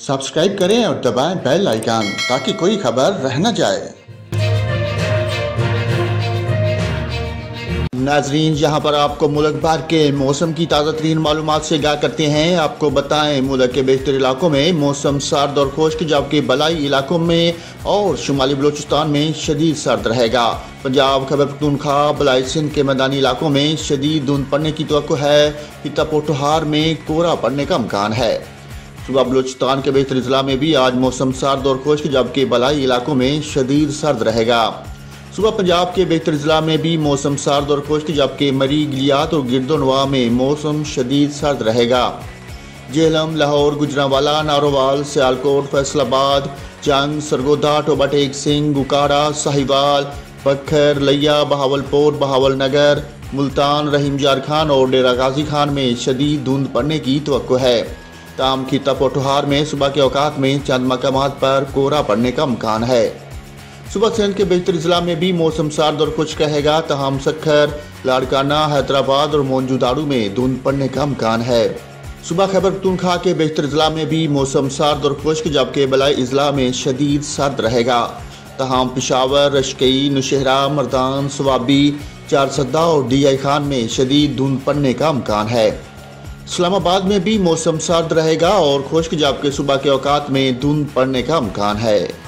Subscribe करें और दबाएं बेल आइकन ताकि कोई खबर रह न जाए। नाजरीन, यहाँ पर आपको मुल्क भर के मौसम की ताज़ा तरीन मालूमात से आगाह करते हैं। आपको बताएं, मुल्क के बेशतर इलाकों में मौसम सर्द और खुश्क, जबकि बलाई इलाकों में और शुमाली बलूचिस्तान में शदीद सर्द रहेगा। पंजाब, खैबर पख्तूनख्वा, बलाई सिंध के मैदानी इलाकों में शदीद धुंध पड़ने की तवक्को है। पिता पोटहार में कोहरा पड़ने का अमकान है। सूबा बलूचिस्तान के बेहतर ज़िला में भी आज मौसम सर्द और खुश्क, जबकि बलाई इलाकों में शदीद सर्द रहेगा। सूबा पंजाब के बेहतर ज़िला में भी मौसम सर्द और खुश्क, जबकि मरी, गिलियात और गिरदोनवा में मौसम शदीद सर्द रहेगा। जेहलम, लाहौर, गुजरांवाला, नारोवाल, सियालकोट, फैसलाबाद, जंग, सरगोदा, टोबाटेक सिंह, गुकारा, साहिवाल, बखर, लिया, बहावलपुर, बहावलनगर, मुल्तान, रहीम जार खान और डेरा गाजी खान में शदीद धुंध पड़ने की तवक्को है। ताम, खीता पोटहार में सुबह के औकात में चंद मकामात पर कोहरा पड़ने का अमकान है। सुबह सिंध के बेहतर ज़िला में भी मौसम सर्द और खुश्क रहेगा। तहम, सक्खर, लाड़काना, हैदराबाद और मोहनजोदाड़ो में धुंध पड़ने का अमकान है। सुबह खैबर पख्तूनख्वा के बेहतर ज़िला में भी मौसम सर्द और खुश्क, जबकि बलाई इज़ला में शदीद सर्द रहेगा। तहम, पिशावर, रशकई, नौशहरा, मर्दान, सवाबी, चारसदा और DI खान में शदीद धुंध पड़ने का अमकान है। इस्लामाबाद में भी मौसम सर्द रहेगा और खुश्क, जबकि सुबह के औकात में धुंध पड़ने का अमकान है।